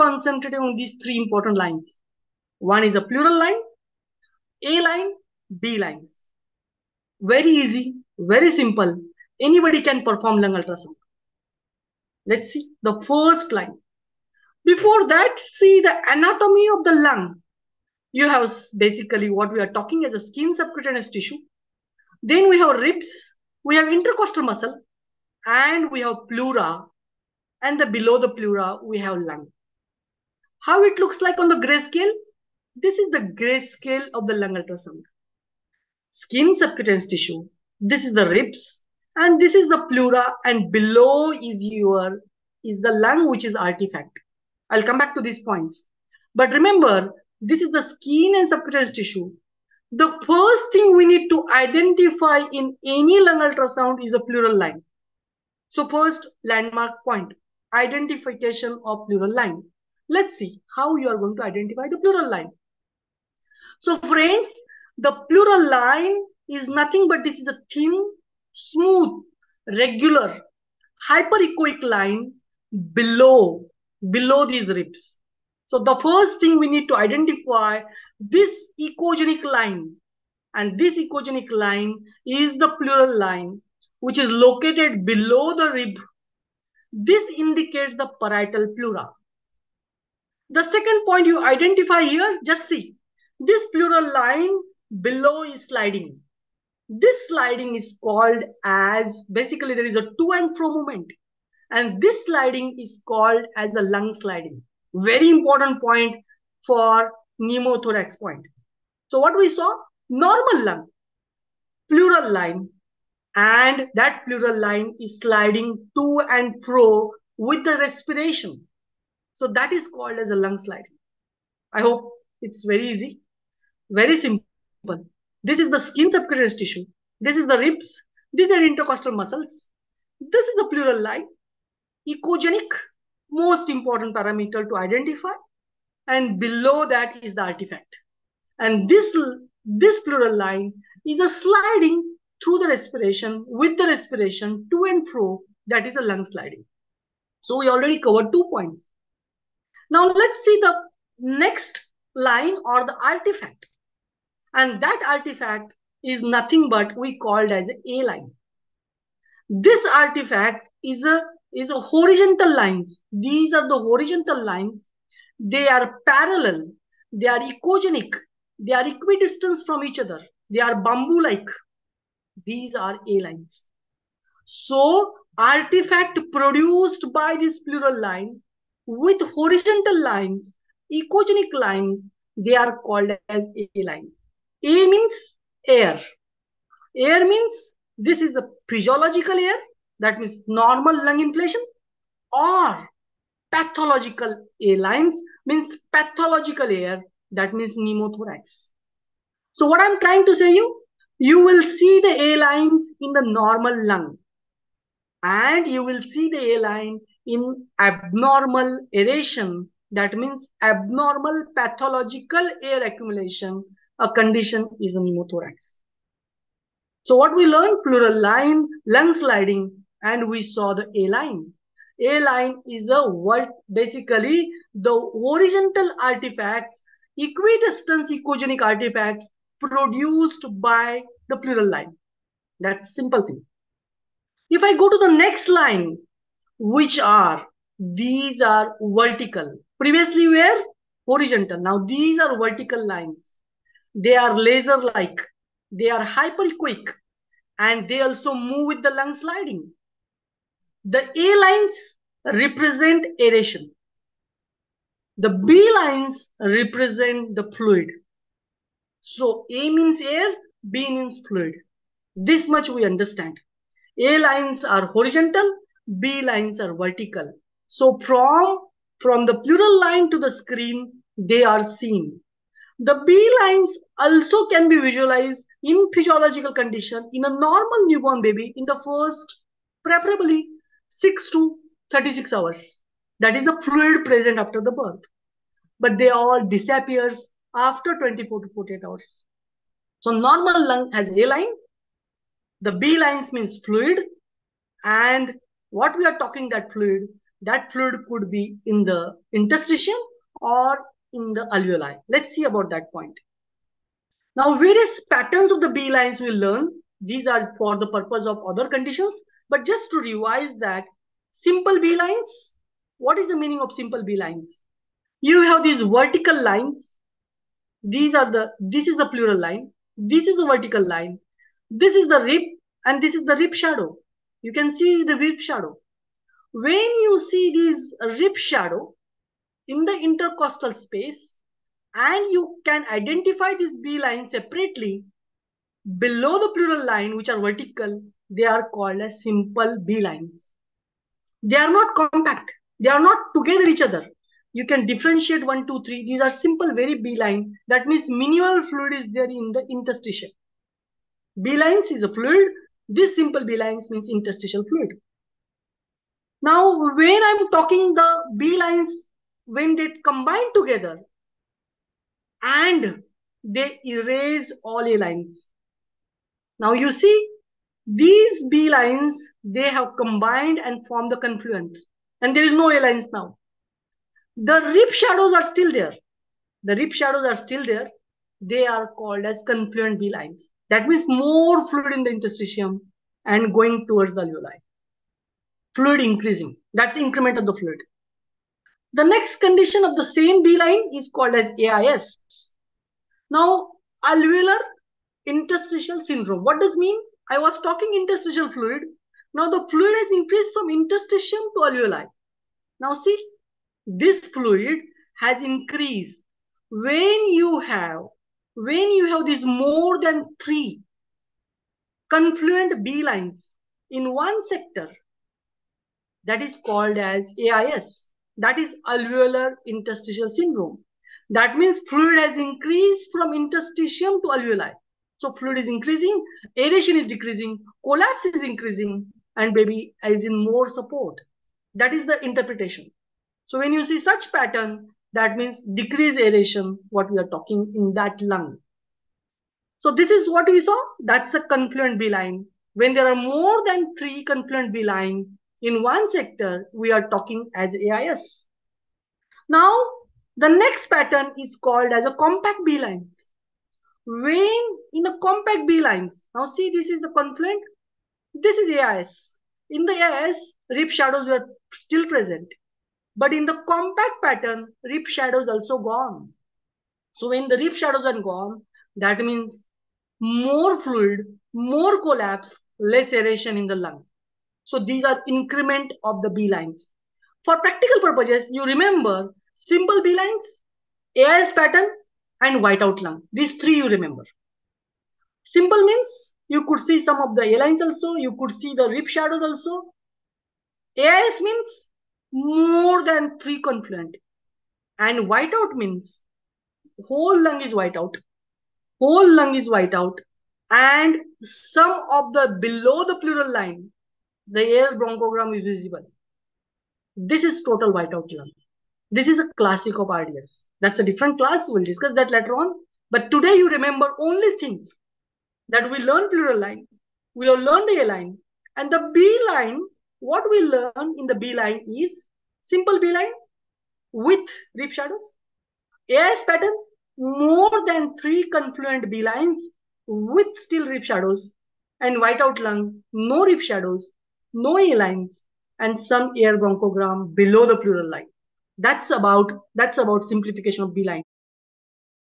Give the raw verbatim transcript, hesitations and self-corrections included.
concentrated on these three important lines. One is a plural line, A line, B lines. Very easy, very simple. Anybody can perform lung ultrasound. Let's see the first line. Before that, see the anatomy of the lung. You have basically what we are talking as a skin subcutaneous tissue. Then we have ribs, we have intercostal muscle, and we have pleura. And the below the pleura, we have lung. How it looks like on the grayscale? This is the grayscale of the lung ultrasound. Skin subcutaneous tissue. This is the ribs, and this is the pleura, and below is your is the lung, which is artifact. I'll come back to these points. But remember, this is the skin and subcutaneous tissue. The first thing we need to identify in any lung ultrasound is a pleural line. So first, landmark point, identification of pleural line. Let's see how you are going to identify the pleural line. So friends, the pleural line is nothing but this is a thin, smooth, regular, hyperechoic line below, below these ribs. So the first thing we need to identify this echogenic line, and this echogenic line is the pleural line, which is located below the rib. This indicates the parietal pleura. The second point you identify here, just see, this pleural line below is sliding. This sliding is called as, basically there is a to and fro movement. And this sliding is called as a lung sliding. Very important point for pneumothorax point. So what we saw, normal lung, pleural line, and that pleural line is sliding to and fro with the respiration. So that is called as a lung sliding. I hope it's very easy, very simple. This is the skin subcutaneous tissue. This is the ribs. These are intercostal muscles. This is the pleural line. Echogenic, most important parameter to identify. And below that is the artifact. And this, this pleural line is a sliding through the respiration, with the respiration, to and fro, that is a lung sliding. So we already covered two points. Now let's see the next line or the artifact. And that artifact is nothing but we called as A line. This artifact is a, is a horizontal lines. These are the horizontal lines. They are parallel. They are echogenic. They are equidistant from each other. They are bamboo-like. These are A lines. So artifact produced by this pleural line with horizontal lines, echogenic lines, they are called as A lines. A means air. Air means this is a physiological air, that means normal lung inflation, or pathological A lines means pathological air, that means pneumothorax. So what I'm trying to say you, you will see the A lines in the normal lung, and you will see the A line in abnormal aeration, that means abnormal pathological air accumulation, a condition is a pneumothorax. So what we learned, pleural line, lung sliding, and we saw the A line. A line is a what basically the horizontal artifacts, equidistant echogenic artifacts, produced by the pleural line. That's simple thing. If I go to the next line, which are, these are vertical. Previously were horizontal. Now these are vertical lines. They are laser-like. They are hyperechoic. And they also move with the lung sliding. The A lines represent aeration. The B lines represent the fluid. So A means air, B means fluid. This much we understand. A lines are horizontal, B lines are vertical. So from, from the pleural line to the screen, they are seen. The B lines also can be visualized in physiological condition in a normal newborn baby in the first, preferably six to thirty-six hours. That is the fluid present after the birth. But they all disappears after twenty-four to forty-eight hours. So normal lung has A line, the B lines means fluid, and what we are talking that fluid That fluid could be in the interstitium or in the alveoli. Let's see about that point. Now, various patterns of the B lines we learn. These are for the purpose of other conditions. But just to revise that, simple B lines. What is the meaning of simple B lines? You have these vertical lines. These are the, this is the pleural line. This is the vertical line. This is the rib and this is the rib shadow. You can see the rib shadow. When you see these rib shadow in the intercostal space and you can identify these B lines separately below the pleural line, which are vertical, they are called as simple B lines. They are not compact. They are not together each other. You can differentiate one, two, three. These are simple, very B line. That means minimal fluid is there in the interstitium. B lines is a fluid. This simple B lines means interstitial fluid. Now, when I'm talking the B lines, when they combine together and they erase all A lines. Now you see, these B lines, they have combined and formed the confluence. And there is no A lines now. The rib shadows are still there. The rib shadows are still there. They are called as confluent B lines. That means more fluid in the interstitium and going towards the alveoli. Fluid increasing. That's the increment of the fluid. The next condition of the same B line is called as A I S. Now, alveolar interstitial syndrome. What does it mean? I was talking interstitial fluid. Now, the fluid has increased from interstitium to alveoli. Now, see. This fluid has increased when you have when you have these more than three confluent B lines in one sector. That is called as A I S. That is alveolar interstitial syndrome. That means fluid has increased from interstitium to alveoli. So fluid is increasing, aeration is decreasing, collapse is increasing, and baby is in more support. That is the interpretation. So when you see such pattern, that means decreased aeration, what we are talking in that lung. So this is what we saw. That's a confluent B line. When there are more than three confluent B line in one sector, we are talking as A I S. Now, the next pattern is called as a compact B lines. When in a compact B lines, now see this is the confluent, this is A I S. In the A I S, rib shadows were still present. But in the compact pattern, rib shadows also gone. So when the rib shadows are gone, that means more fluid, more collapse, less aeration in the lung. So these are increment of the B lines. For practical purposes, you remember simple B lines, A I S pattern, and whiteout lung. These three you remember. Simple means you could see some of the A lines also. You could see the rib shadows also. A I S means more than three confluent, and whiteout means whole lung is white out whole lung is white out and some of the below the pleural line the air bronchogram is visible. This is total whiteout lung. This is a classic of R D S. That's a different class. We'll discuss that later on, but today you remember only things that we learned: pleural line, we have learned the A line, and the B line. What we learn in the B line is simple B line with rib shadows, A I S pattern, more than three confluent B lines with still rib shadows, and whiteout lung, no rib shadows, no A lines, and some air bronchogram below the pleural line. That's about that's about simplification of B line.